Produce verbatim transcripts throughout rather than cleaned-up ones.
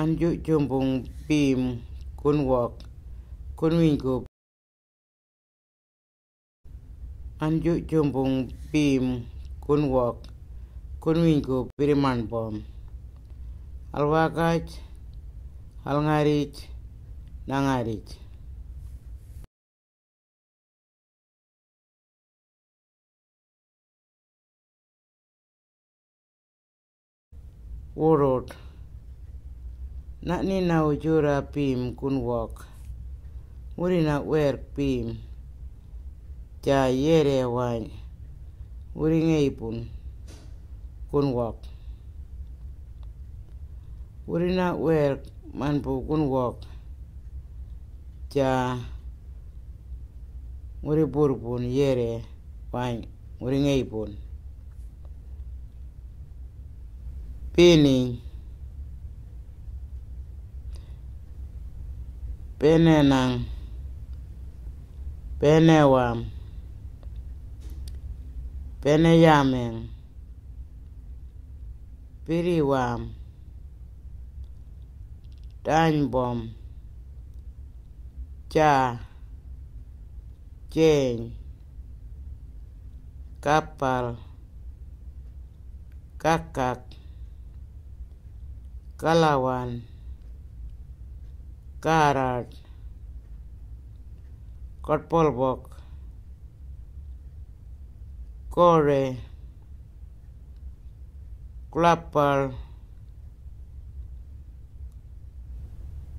An yu jumbung bim kun wok kun wingup. An yu jumbung bim kun wok kun wingup biriman bom. Alwakaj alngarij nangarij. Worot. Natni na ujura pim kun wok. Muri na wer pim. Ja yere wany. Uri ngeipun kun wok. Uri na wer manpu kun wok. Ja muri burpun yere wany. Uri ngeipun. Pini penenang penewam peneyameng piriwam tanbom cha ceng kapal kakak kalawan, karat, kotpolbok, kore, klapal,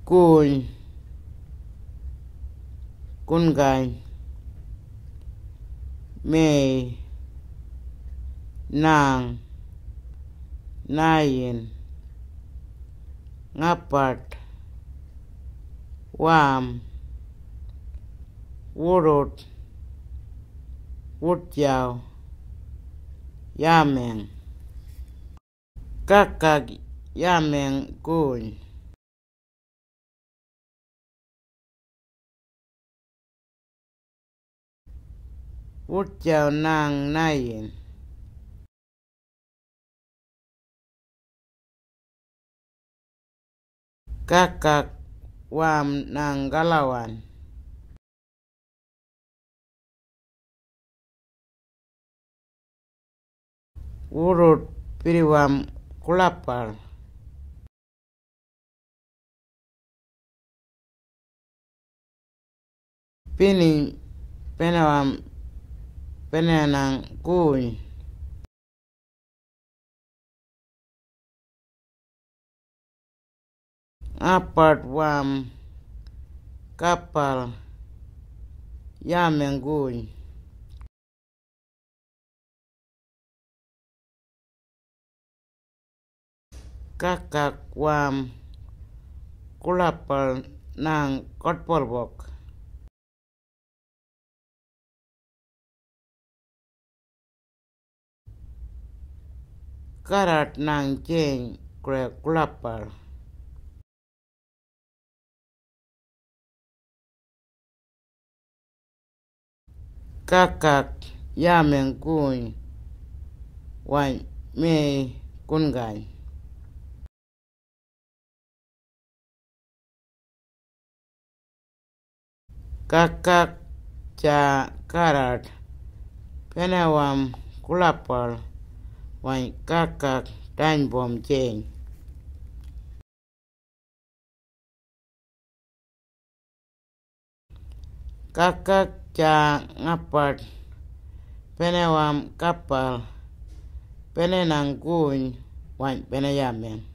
kun, kungan, mei, nang, nayin, ngapat, wam, wurut, wutjau, yameng, kakak yameng kun, wutjau nang nayin. Kakak wam nang galawan. Urut piriwam kulapar. Pini penawam penenang kuy. Apart wam kapal yameng kun kakak wam kulapal nang kotpolbok karat nang ceng krek kulapal kakak yameng kun wan me kungan kakak cha karat penawam kulapal wan kakak tanbom ceng kakak cha ngapat penewam kapal penenang kun wan peneyamen